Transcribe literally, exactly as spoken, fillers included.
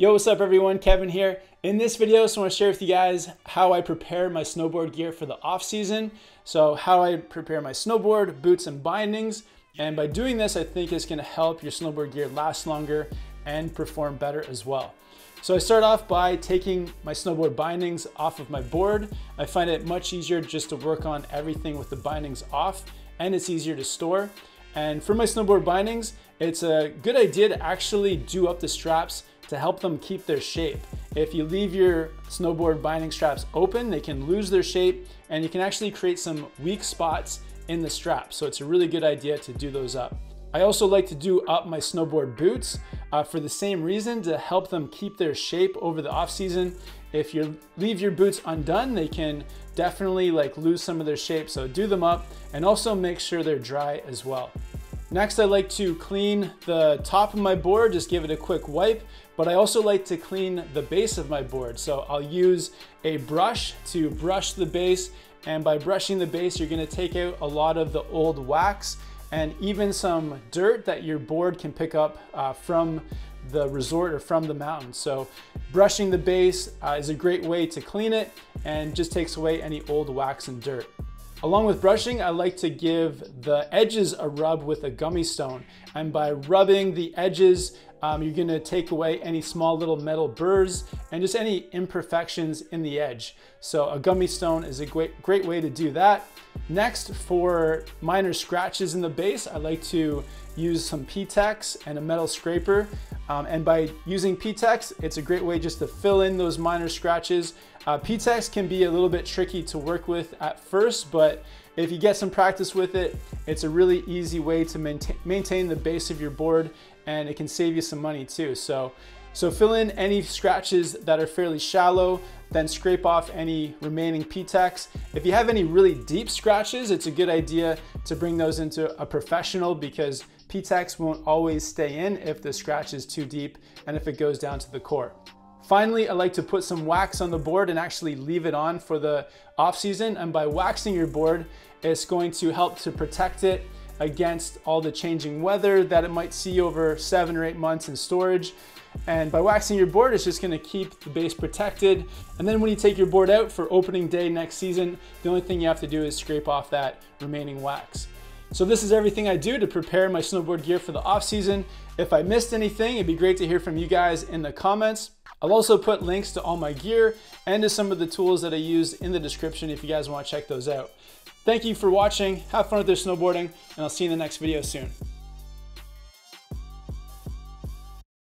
Yo, what's up everyone, Kevin here. In this video, so I want to share with you guys how I prepare my snowboard gear for the off season. So how I prepare my snowboard, boots and bindings. And by doing this, I think it's gonna help your snowboard gear last longer and perform better as well. So I start off by taking my snowboard bindings off of my board. I find it much easier just to work on everything with the bindings off, and it's easier to store. And for my snowboard bindings, it's a good idea to actually do up the straps to help them keep their shape. If you leave your snowboard binding straps open, they can lose their shape and you can actually create some weak spots in the strap. So it's a really good idea to do those up. I also like to do up my snowboard boots uh, for the same reason, to help them keep their shape over the off season. If you leave your boots undone, they can definitely like lose some of their shape. So do them up and also make sure they're dry as well. Next, I like to clean the top of my board, just give it a quick wipe, but I also like to clean the base of my board. So I'll use a brush to brush the base, and by brushing the base, you're gonna take out a lot of the old wax and even some dirt that your board can pick up uh, from the resort or from the mountain. So brushing the base uh, is a great way to clean it and just takes away any old wax and dirt. Along with brushing, I like to give the edges a rub with a gummy stone. And by rubbing the edges, um, you're gonna take away any small little metal burrs and just any imperfections in the edge. So a gummy stone is a great, great way to do that. Next, for minor scratches in the base, I like to use some P-TEX and a metal scraper. Um, and by using P-TEX, it's a great way just to fill in those minor scratches. Uh, P-TEX can be a little bit tricky to work with at first, but if you get some practice with it, it's a really easy way to maintain, maintain the base of your board, and it can save you some money too. So, so fill in any scratches that are fairly shallow, then scrape off any remaining P-TEX. If you have any really deep scratches, it's a good idea to bring those into a professional, because P-TEX won't always stay in if the scratch is too deep and if it goes down to the core. Finally, I like to put some wax on the board and actually leave it on for the off season. And by waxing your board, it's going to help to protect it against all the changing weather that it might see over seven or eight months in storage. And by waxing your board, it's just gonna keep the base protected. And then when you take your board out for opening day next season, the only thing you have to do is scrape off that remaining wax. So this is everything I do to prepare my snowboard gear for the off season. If I missed anything, it'd be great to hear from you guys in the comments. I'll also put links to all my gear and to some of the tools that I use in the description if you guys want to check those out. Thank you for watching. Have fun with your snowboarding, and I'll see you in the next video soon.